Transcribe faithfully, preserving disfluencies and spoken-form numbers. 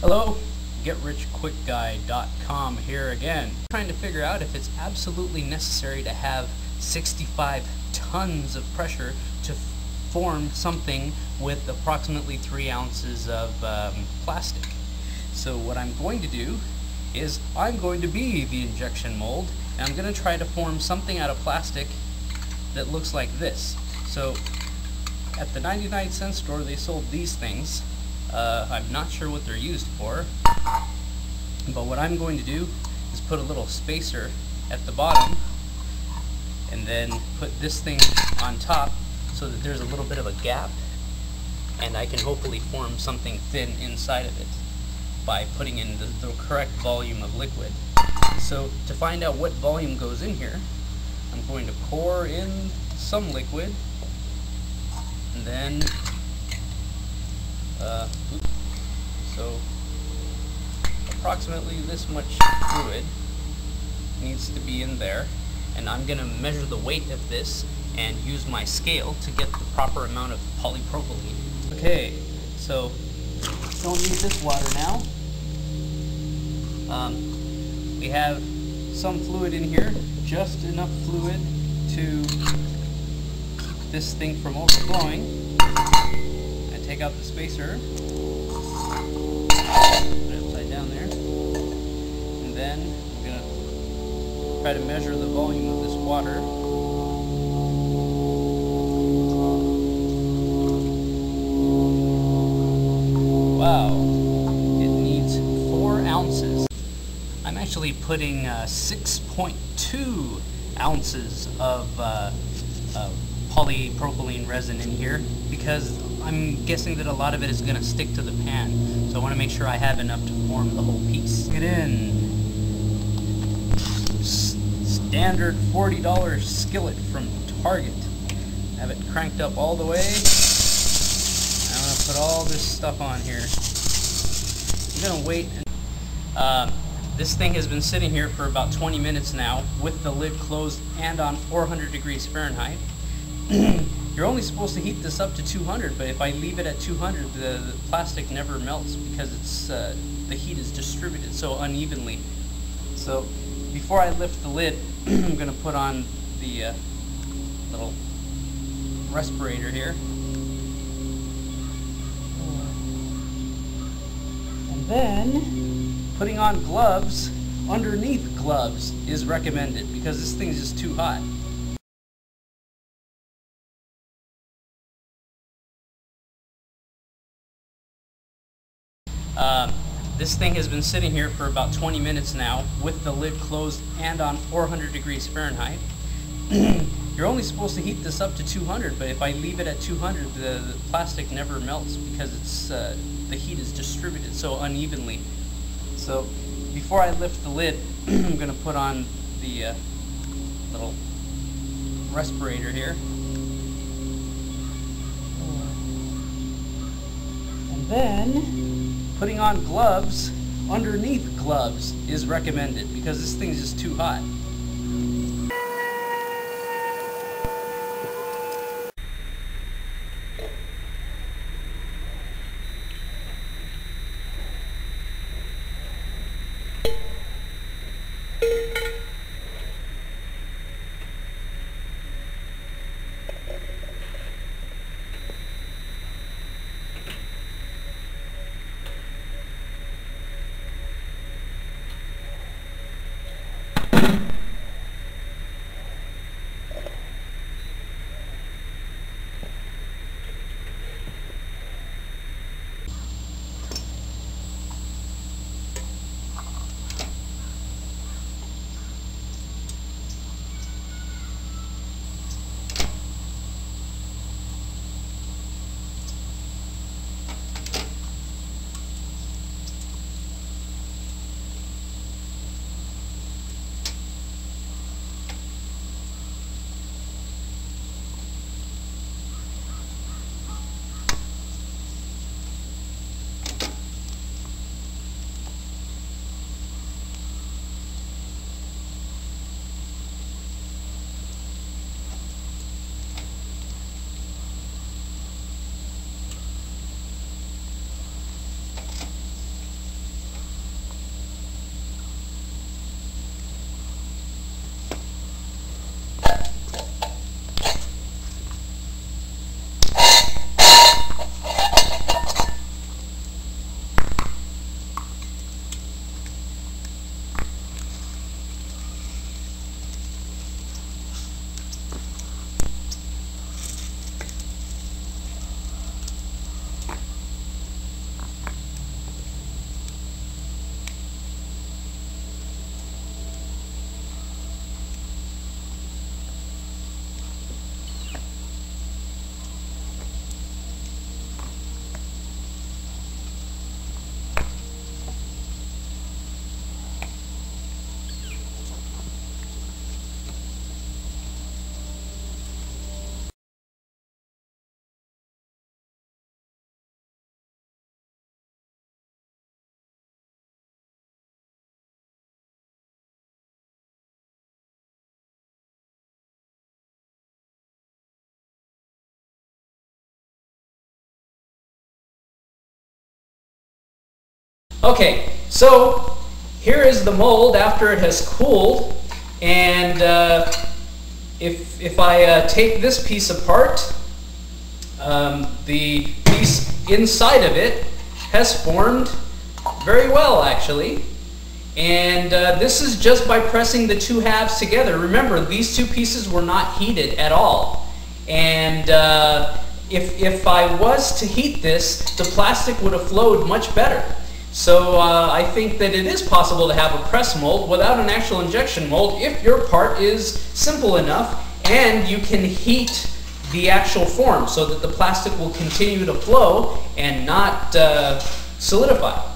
Hello, Get Rich Quick Guy dot com here again. I'm trying to figure out if it's absolutely necessary to have sixty-five tons of pressure to form something with approximately three ounces of um, plastic. So what I'm going to do is I'm going to be the injection mold, and I'm going to try to form something out of plastic that looks like this. So at the ninety-nine cent store they sold these things. Uh, I'm not sure what they're used for, but what I'm going to do is put a little spacer at the bottom and then put this thing on top so that there's a little bit of a gap, and I can hopefully form something thin inside of it by putting in the, the correct volume of liquid. So to find out what volume goes in here, I'm going to pour in some liquid and then Uh, so approximately this much fluid needs to be in there, and I'm going to measure the weight of this and use my scale to get the proper amount of polypropylene. Okay, so don't need this water now. Um, we have some fluid in here, just enough fluid to keep this thing from overflowing. Take out the spacer, put it upside down there, and then I'm going to try to measure the volume of this water. Wow, it needs four ounces. I'm actually putting uh, six point two ounces of uh, uh, polypropylene resin in here because I'm guessing that a lot of it is going to stick to the pan, so I want to make sure I have enough to form the whole piece. Get in. S standard forty dollar skillet from Target. Have it cranked up all the way. I'm going to put all this stuff on here. I'm going to wait. And, uh, this thing has been sitting here for about twenty minutes now with the lid closed and on four hundred degrees Fahrenheit. You're only supposed to heat this up to two hundred, but if I leave it at two hundred, the, the plastic never melts because it's uh, the heat is distributed so unevenly. So before I lift the lid, I'm going to put on the uh, little respirator here. And then putting on gloves underneath gloves is recommended because this thing's just too hot. Uh, this thing has been sitting here for about twenty minutes now with the lid closed and on four hundred degrees Fahrenheit. You're only supposed to heat this up to two hundred, but if I leave it at two hundred, the, the plastic never melts because it's uh, the heat is distributed so unevenly. So before I lift the lid, I'm going to put on the uh, little respirator here. And then putting on gloves underneath gloves is recommended because this thing's just too hot. Thank you. Okay, so here is the mold after it has cooled, and uh, if, if I uh, take this piece apart, um, the piece inside of it has formed very well, actually. And uh, this is just by pressing the two halves together. Remember, these two pieces were not heated at all. And uh, if, if I was to heat this, the plastic would have flowed much better. So uh, I think that it is possible to have a press mold without an actual injection mold if your part is simple enough and you can heat the actual form so that the plastic will continue to flow and not uh, solidify.